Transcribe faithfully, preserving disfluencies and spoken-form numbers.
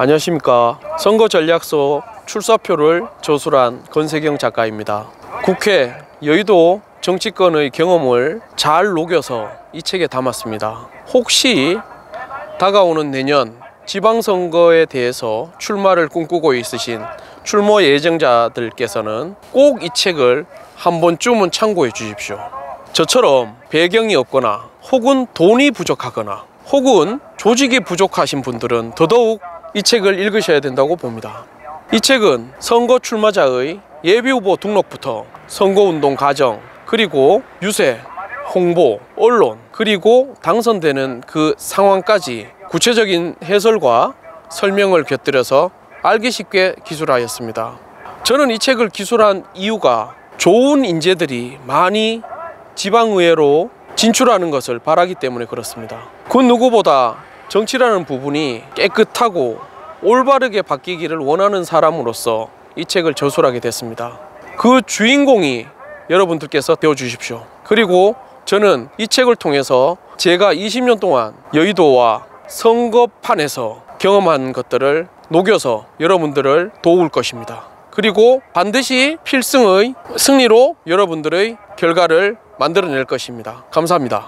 안녕하십니까. 선거전략소 출사표를 저술한 권세경 작가입니다. 국회, 여의도 정치권의 경험을 잘 녹여서 이 책에 담았습니다. 혹시 다가오는 내년 지방선거에 대해서 출마를 꿈꾸고 있으신 출마 예정자들께서는 꼭 이 책을 한 번쯤은 참고해 주십시오. 저처럼 배경이 없거나 혹은 돈이 부족하거나 혹은 조직이 부족하신 분들은 더더욱 이 책을 읽으셔야 된다고 봅니다. 이 책은 선거 출마자의 예비후보 등록부터 선거운동 과정, 그리고 유세, 홍보, 언론, 그리고 당선되는 그 상황까지 구체적인 해설과 설명을 곁들여서 알기 쉽게 기술하였습니다. 저는 이 책을 기술한 이유가 좋은 인재들이 많이 지방의회로 진출하는 것을 바라기 때문에 그렇습니다. 그 누구보다 정치라는 부분이 깨끗하고 올바르게 바뀌기를 원하는 사람으로서 이 책을 저술하게 됐습니다. 그 주인공이 여러분들께서 되어주십시오. 그리고 저는 이 책을 통해서 제가 이십 년 동안 여의도와 선거판에서 경험한 것들을 녹여서 여러분들을 도울 것입니다. 그리고 반드시 필승의 승리로 여러분들의 결과를 만들어낼 것입니다. 감사합니다.